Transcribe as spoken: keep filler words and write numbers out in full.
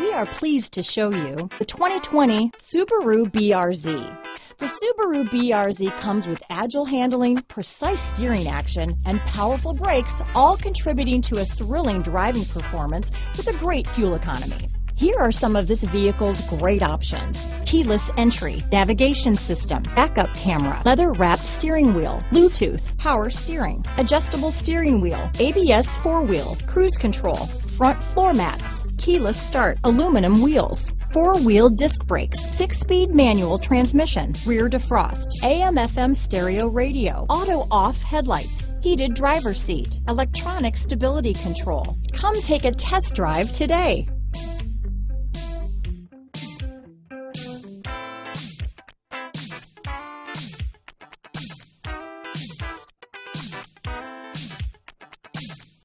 We are pleased to show you the twenty twenty Subaru B R Z. The Subaru B R Z comes with agile handling, precise steering action, and powerful brakes, all contributing to a thrilling driving performance with a great fuel economy. Here are some of this vehicle's great options: keyless entry, navigation system, backup camera, leather-wrapped steering wheel, Bluetooth, power steering, adjustable steering wheel, A B S four-wheel, cruise control, front floor mats, keyless start, aluminum wheels, four-wheel disc brakes, six-speed manual transmission, rear defrost, A M F M stereo radio, auto-off headlights, heated driver's seat, electronic stability control. Come take a test drive today.